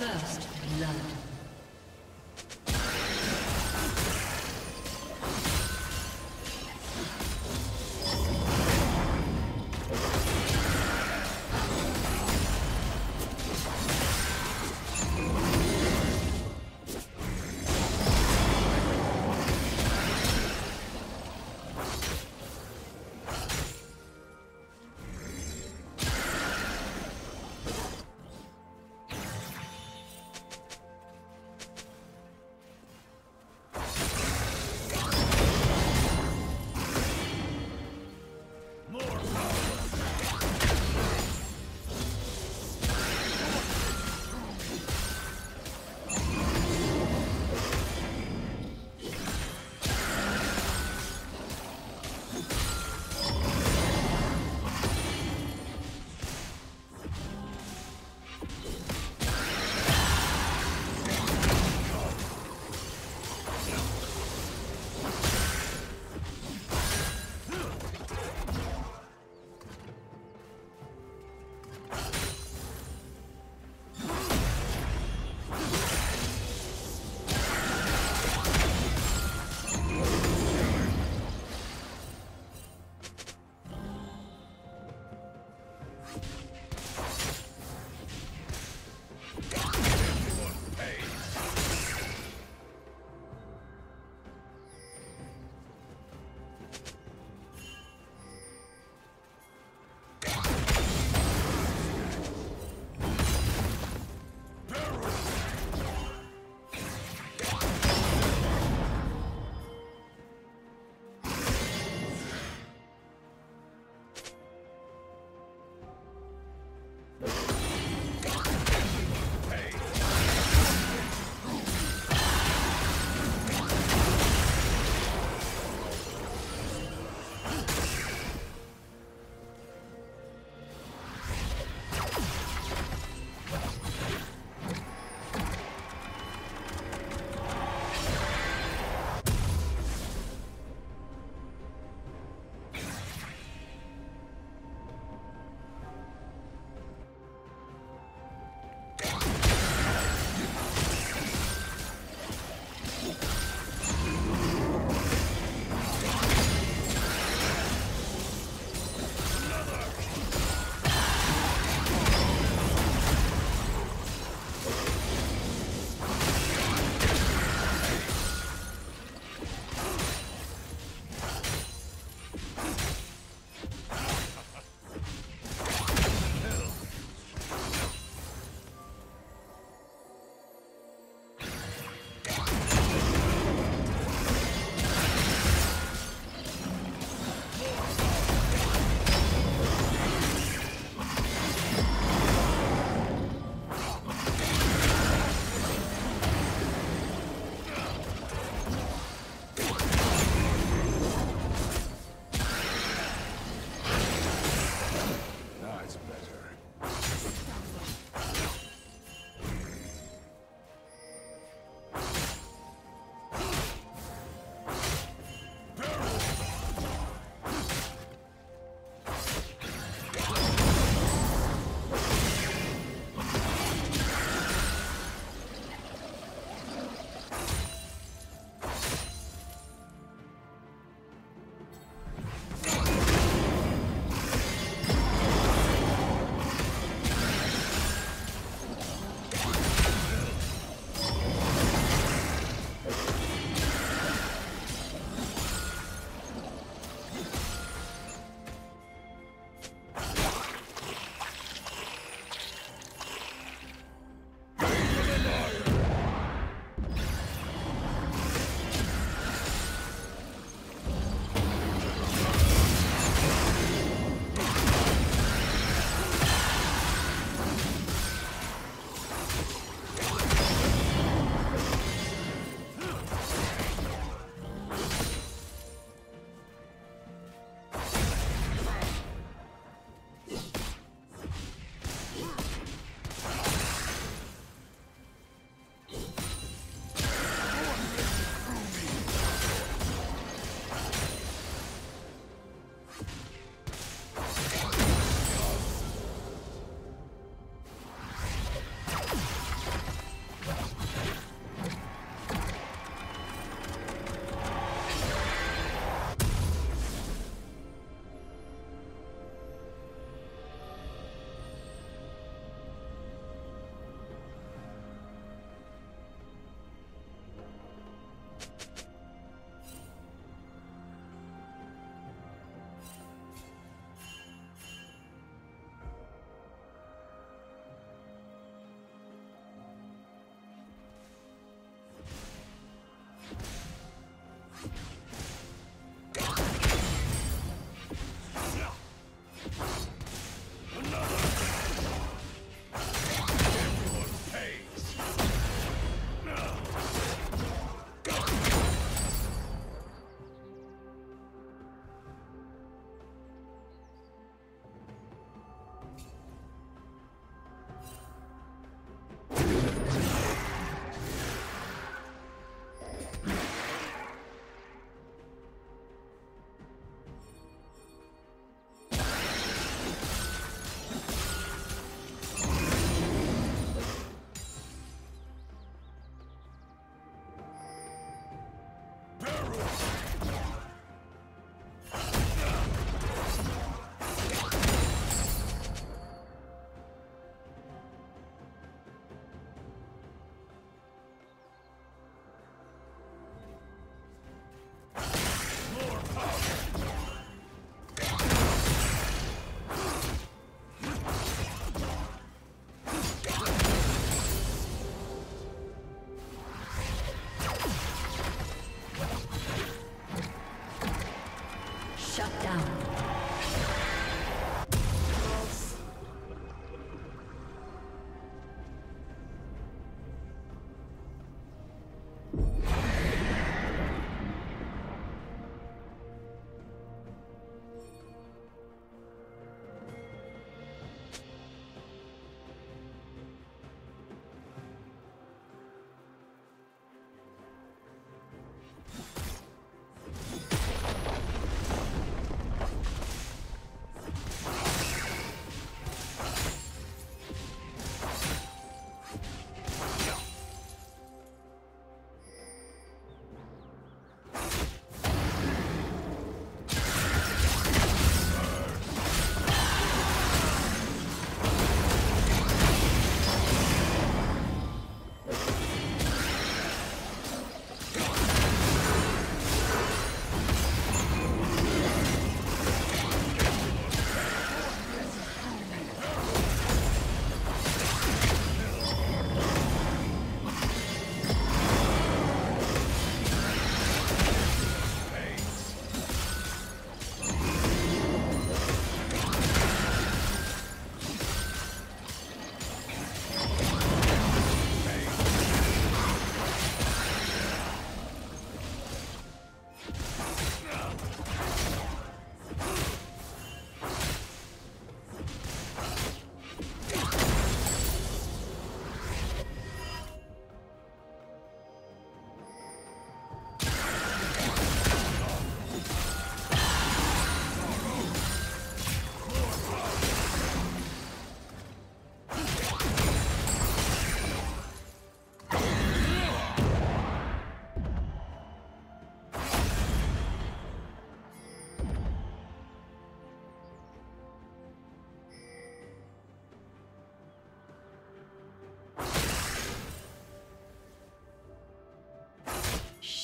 First blood.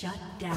Shut down.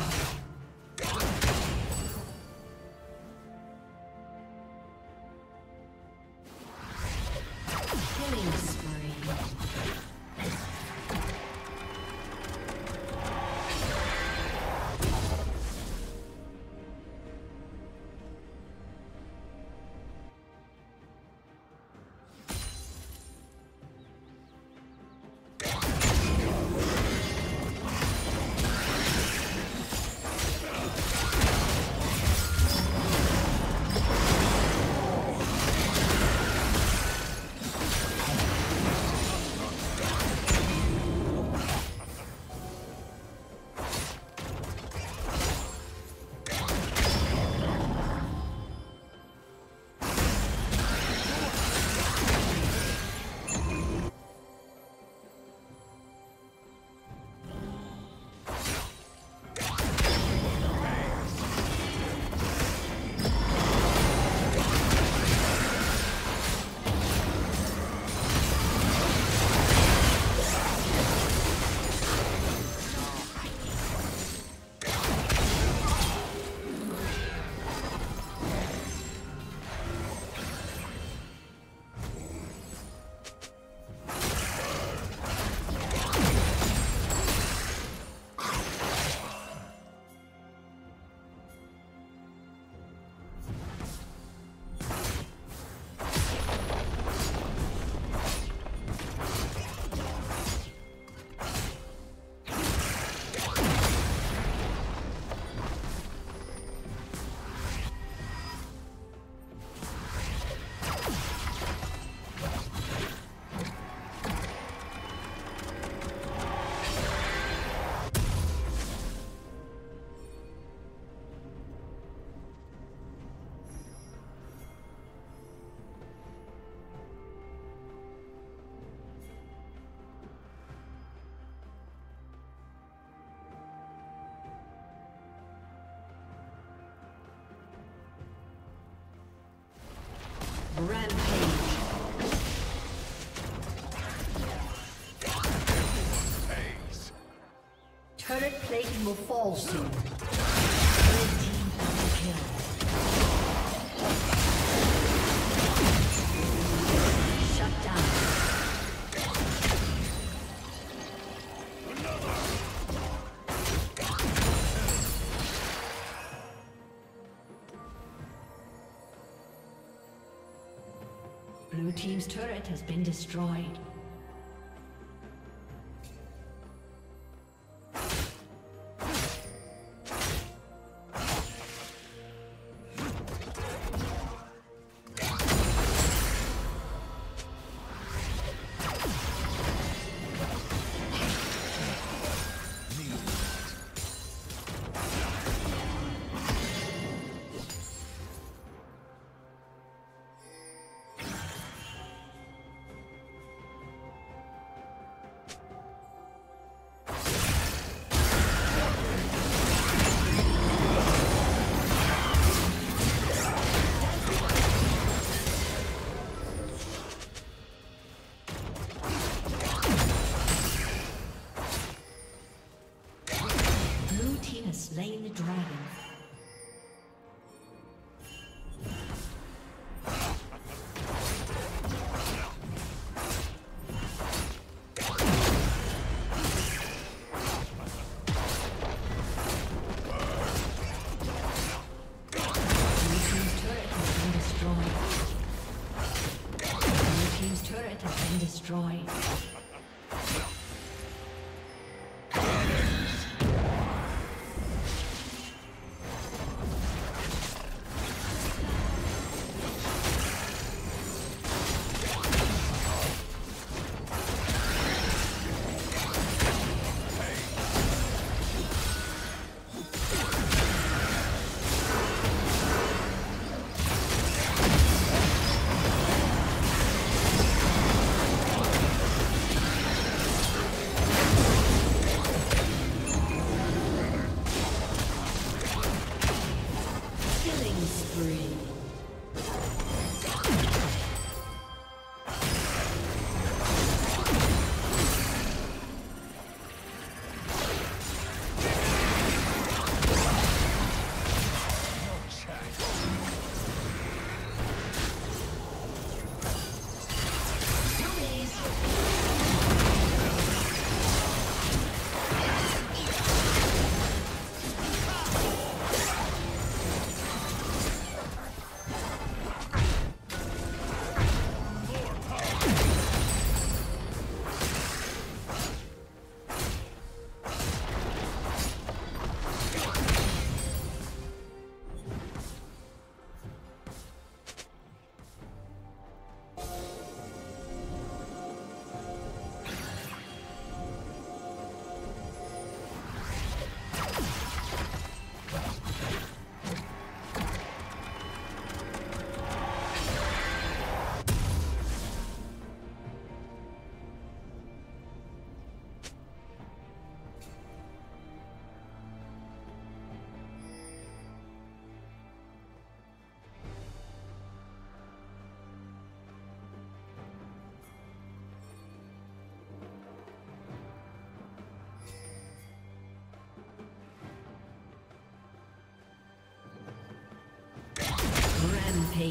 Rampage. Turret plating will fall soon. Blue team's turret has been destroyed.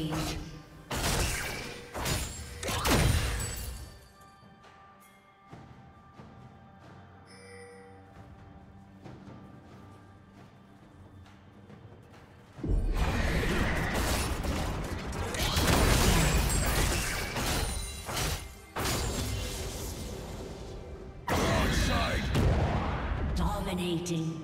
Rampage. Dominating.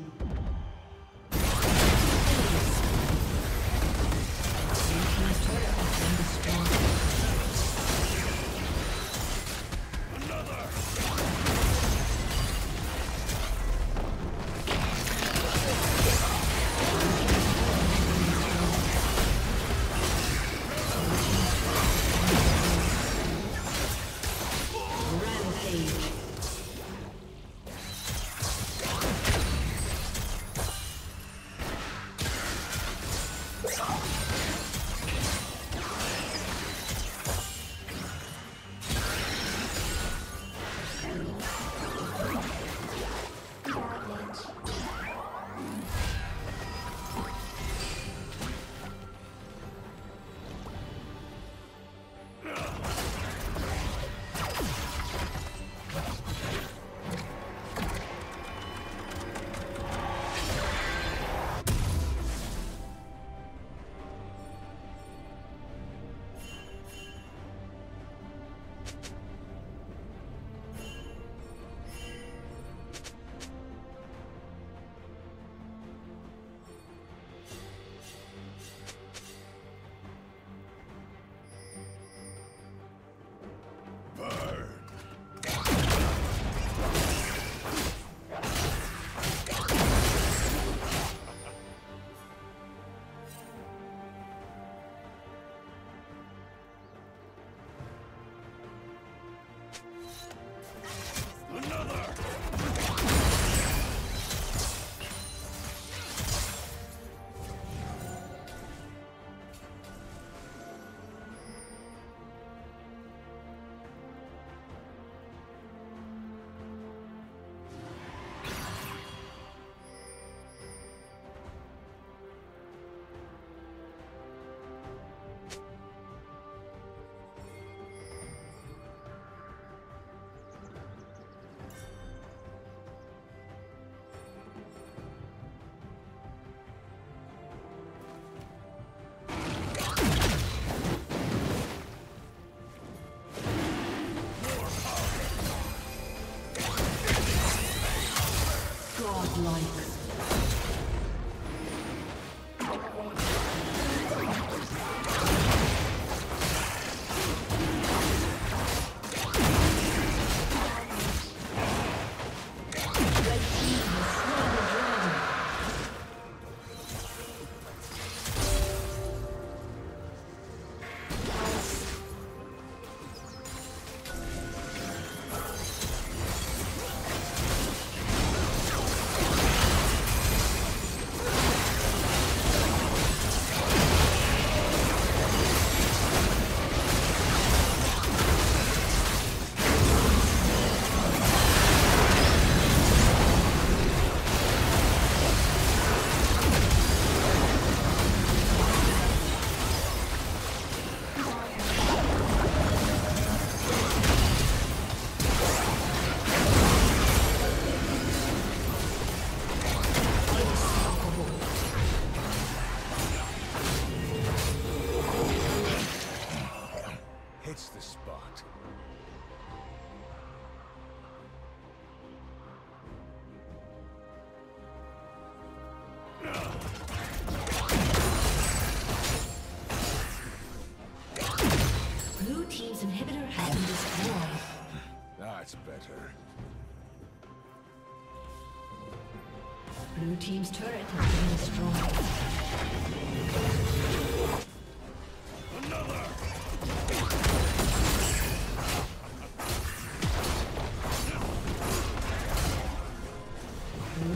Blue team's turret has been destroyed. Another! Blue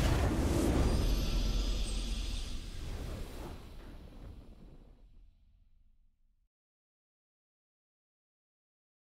disconnected.